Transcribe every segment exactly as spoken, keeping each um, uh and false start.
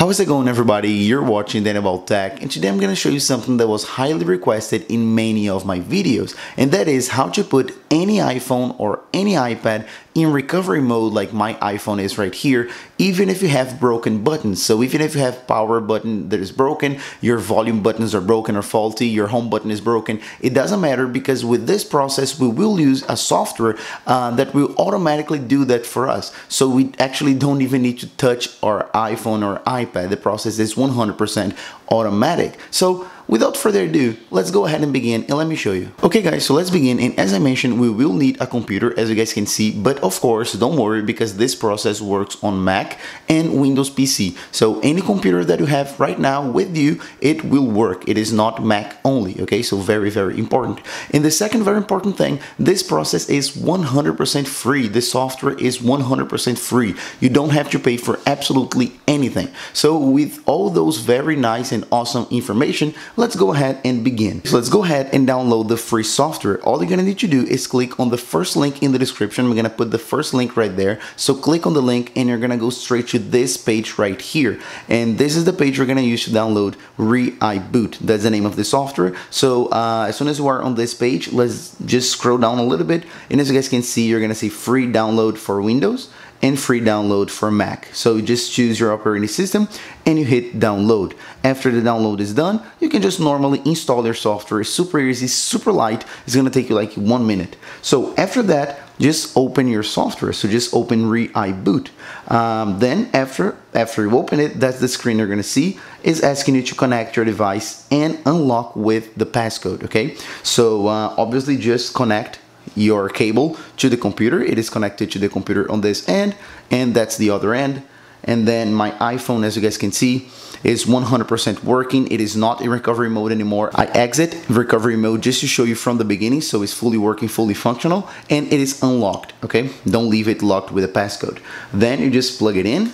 How is it going, everybody? You're watching Daniel About Tech, and today I'm going to show you something that was highly requested in many of my videos, and that is how to put any iPhone or any iPad in recovery mode like my iPhone is right here, even if you have broken buttons. So even if you have power button that is broken, your volume buttons are broken or faulty, your home button is broken, it doesn't matter, because with this process we will use a software uh, that will automatically do that for us. So we actually don't even need to touch our iPhone or iPad. The process is one hundred percent automatic. So without further ado, let's go ahead and begin, and let me show you. Okay guys, so let's begin, and as I mentioned, we will need a computer, as you guys can see, but of course, don't worry, because this process works on Mac and Windows P C. So any computer that you have right now with you, it will work. It is not Mac only, okay? So very, very important. And the second very important thing, this process is one hundred percent free. The software is one hundred percent free. You don't have to pay for absolutely anything. So with all those very nice and awesome information, let's go ahead and begin. So let's go ahead and download the free software. All you're gonna need to do is click on the first link in the description. We're gonna put the first link right there. So click on the link and you're gonna go straight to this page right here. And this is the page we're gonna use to download ReiBoot. That's the name of the software. So uh, as soon as you are on this page, let's just scroll down a little bit. And as you guys can see, you're gonna see free download for Windows and free download for Mac. So you just choose your operating system and you hit download. After the download is done, you can just normally install your software. It's super easy, super light. It's gonna take you like one minute. So after that, just open your software. So just open ReiBoot. Um, then after after you open it, that's the screen you're gonna see, is asking you to connect your device and unlock with the passcode, okay? So uh, obviously just connect your cable to the computer. It is connected to the computer on this end, and that's the other end. And then my iPhone, as you guys can see, is one hundred percent working. It is not in recovery mode anymore. I exit recovery mode just to show you from the beginning, so it's fully working, fully functional, and it is unlocked, okay? Don't leave it locked with a passcode. Then you just plug it in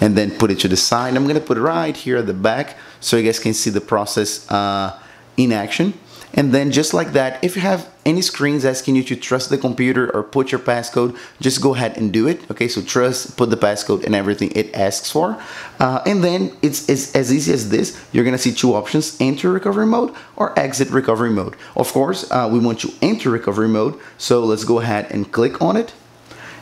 and then put it to the side. I'm gonna put it right here at the back so you guys can see the process uh, in action. And then just like that, if you have any screens asking you to trust the computer or put your passcode, just go ahead and do it. Okay, so trust, put the passcode and everything it asks for. Uh, and then it's, it's as easy as this. You're gonna see two options, enter recovery mode or exit recovery mode. Of course, uh, we want to enter recovery mode. So let's go ahead and click on it.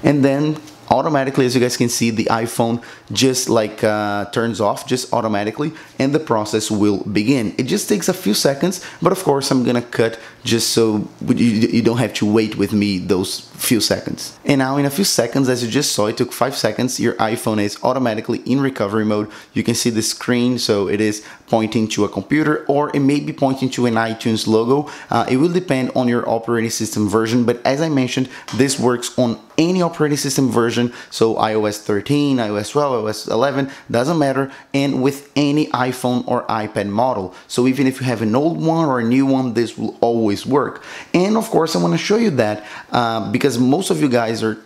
And then automatically, as you guys can see, the iPhone just like uh, turns off just automatically, and the process will begin. It just takes a few seconds, but of course I'm gonna cut just so you, you don't have to wait with me those few seconds. And now in a few seconds, as you just saw, it took five seconds, your iPhone is automatically in recovery mode. You can see the screen, so it is pointing to a computer, or it may be pointing to an iTunes logo. Uh, it will depend on your operating system version, but as I mentioned, this works on any operating system version. So iOS thirteen, iOS twelve, iOS eleven, doesn't matter, and with any iPhone or iPad model. So even if you have an old one or a new one, this will always work. And of course, I want to show you that uh, because most of you guys are,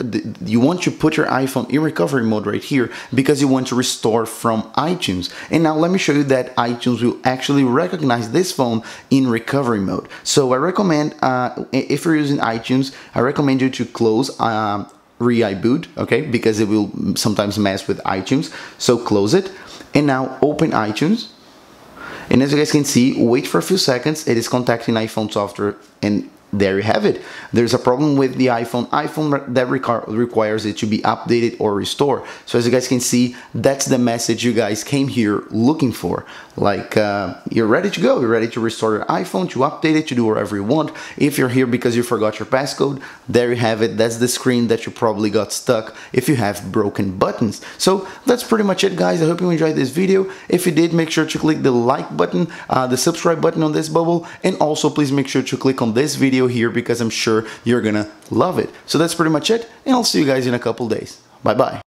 you want to put your iPhone in recovery mode right here because you want to restore from iTunes. And now let me show you that iTunes will actually recognize this phone in recovery mode. So I recommend, uh, if you're using iTunes, I recommend you to close um, ReiBoot, okay, because it will sometimes mess with iTunes. So close it and now open iTunes, and as you guys can see, wait for a few seconds, it is contacting iPhone software, and there you have it. There's a problem with the iPhone iPhone that requires it to be updated or restored. So as you guys can see, that's the message you guys came here looking for. Like uh, you're ready to go, you're ready to restore your iPhone, to update it, to do whatever you want. If you're here because you forgot your passcode, there you have it. That's the screen that you probably got stuck if you have broken buttons. So that's pretty much it, guys. I hope you enjoyed this video. If you did, make sure to click the like button, uh, the subscribe button on this bubble, and also please make sure to click on this video here because I'm sure you're gonna love it. So that's pretty much it, and I'll see you guys in a couple days. Bye bye.